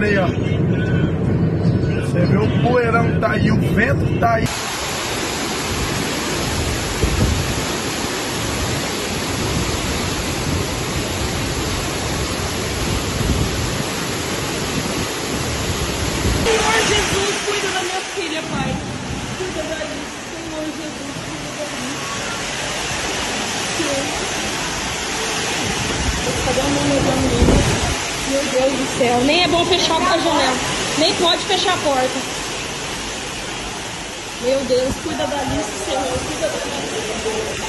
vendo aí, ó. Você vê o poeirão tá aí, o vento tá aí. Meu Deus do céu, nem é bom fechar a janela, nem pode fechar a porta. Meu Deus, cuida da lista, Senhor, cuida da lista.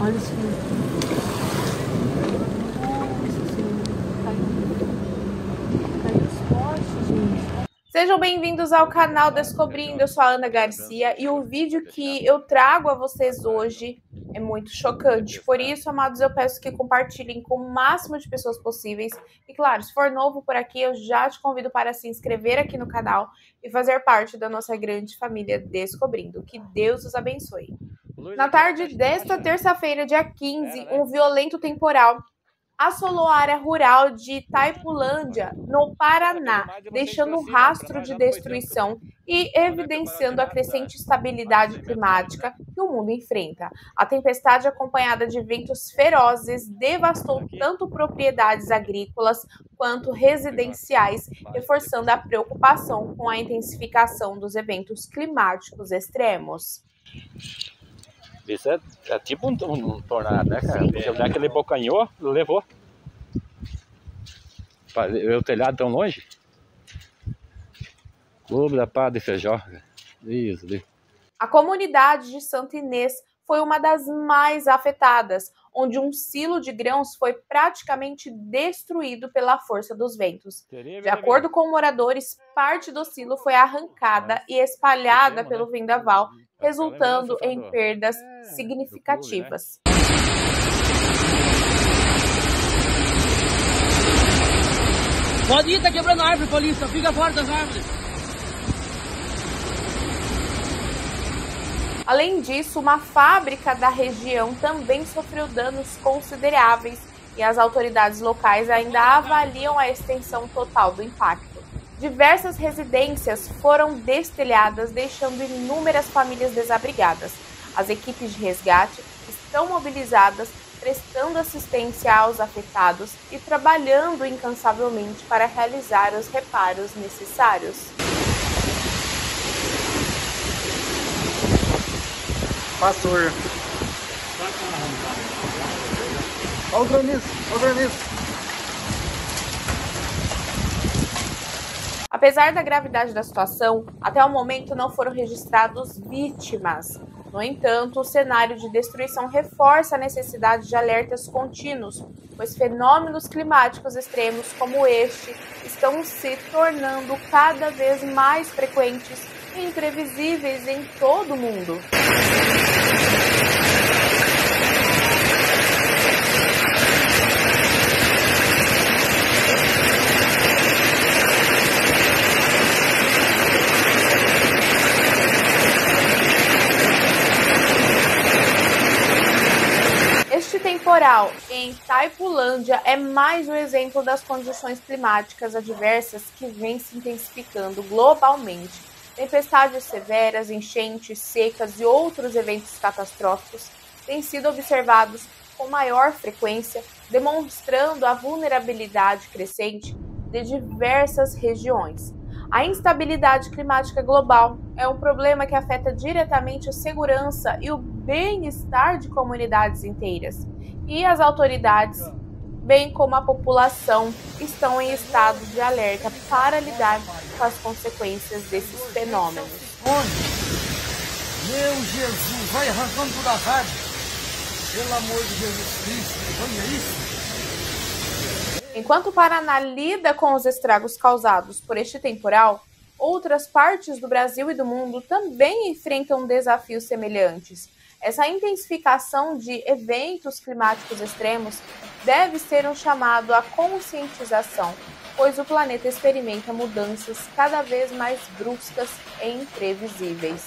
Olha isso aqui. Caiu os postes, gente. Sejam bem-vindos ao canal Descobrindo, eu sou a Ana Garcia e o vídeo que eu trago a vocês hoje é muito chocante. Por isso, amados, eu peço que compartilhem com o máximo de pessoas possíveis. E claro, se for novo por aqui, eu já te convido para se inscrever aqui no canal e fazer parte da nossa grande família Descobrindo. Que Deus os abençoe. Na tarde desta terça-feira, dia 15, um violento temporal assolou a área rural de Itaipulândia, no Paraná, deixando um rastro de destruição e evidenciando a crescente instabilidade climática que o mundo enfrenta. A tempestade, acompanhada de ventos ferozes, devastou tanto propriedades agrícolas quanto residenciais, reforçando a preocupação com a intensificação dos eventos climáticos extremos. Isso é tipo um tornado, né, cara? Porque aquele bocanhou, levou. O telhado tão longe. Clube da Pá de Feijó. Isso, ali. A comunidade de Santo Inês foi uma das mais afetadas, onde um silo de grãos foi praticamente destruído pela força dos ventos. De acordo com moradores, parte do silo foi arrancada e espalhada pelo vendaval, resultando em perdas significativas. Pode ir, tá quebrando a árvore, polícia. Fica fora das árvores. Além disso, uma fábrica da região também sofreu danos consideráveis e as autoridades locais ainda avaliam a extensão total do impacto. Diversas residências foram destelhadas, deixando inúmeras famílias desabrigadas. As equipes de resgate estão mobilizadas, prestando assistência aos afetados e trabalhando incansavelmente para realizar os reparos necessários. Pastor. Olha o granizo, olha o granizo. Apesar da gravidade da situação, até o momento não foram registrados vítimas. No entanto, o cenário de destruição reforça a necessidade de alertas contínuos, pois fenômenos climáticos extremos como este estão se tornando cada vez mais frequentes e imprevisíveis em todo o mundo. Temporal em Itaipulândia é mais um exemplo das condições climáticas adversas que vêm se intensificando globalmente. Tempestades severas, enchentes, secas e outros eventos catastróficos têm sido observados com maior frequência, demonstrando a vulnerabilidade crescente de diversas regiões. A instabilidade climática global é um problema que afeta diretamente a segurança e o bem-estar de comunidades inteiras. E as autoridades, bem como a população, estão em estado de alerta para lidar com as consequências desses fenômenos. Meu Jesus, vai arrancando toda a rádio. Pelo amor de Jesus Cristo, olha isso. Enquanto o Paraná lida com os estragos causados por este temporal, outras partes do Brasil e do mundo também enfrentam desafios semelhantes. Essa intensificação de eventos climáticos extremos deve ser um chamado à conscientização, pois o planeta experimenta mudanças cada vez mais bruscas e imprevisíveis.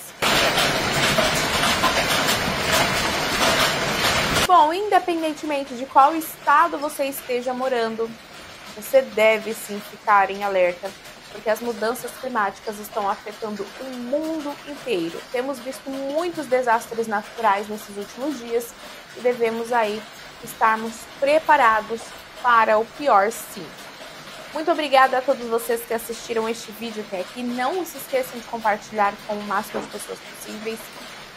Bom, independentemente de qual estado você esteja morando, você deve sim ficar em alerta, porque as mudanças climáticas estão afetando o mundo inteiro. Temos visto muitos desastres naturais nesses últimos dias e devemos aí estarmos preparados para o pior, sim. Muito obrigada a todos vocês que assistiram este vídeo até aqui. Não se esqueçam de compartilhar com o máximo de pessoas possíveis.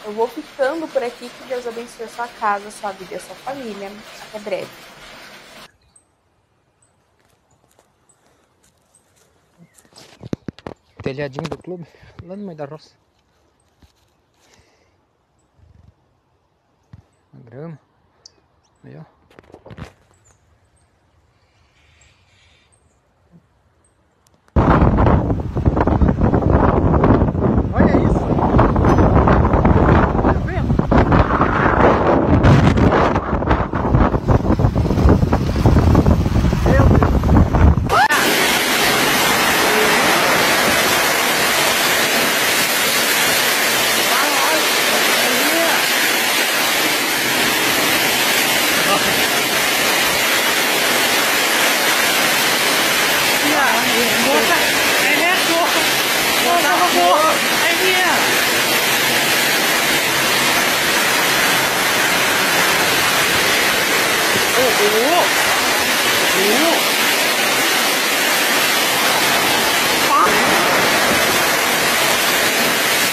Eu vou ficando por aqui. Que Deus abençoe a sua casa, a sua vida e a sua família. Até breve. Telhadinho do clube, lá no meio da roça. Uma grama. Aí, ó. Olha isso. Tá vendo?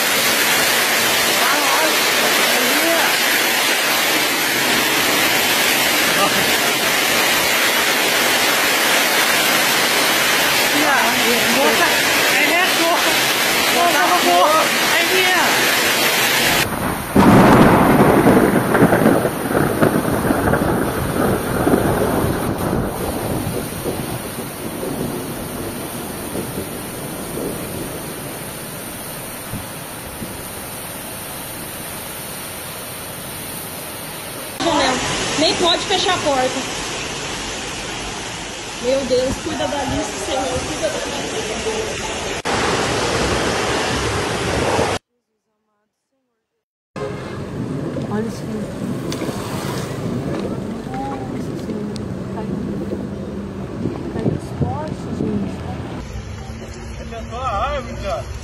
Meu Deus. Nem pode fechar a porta. Meu Deus, cuida da lista, Senhor, cuida da lista. Olha isso aqui. Caiu os postes, gente. Tentou a árvore, cara.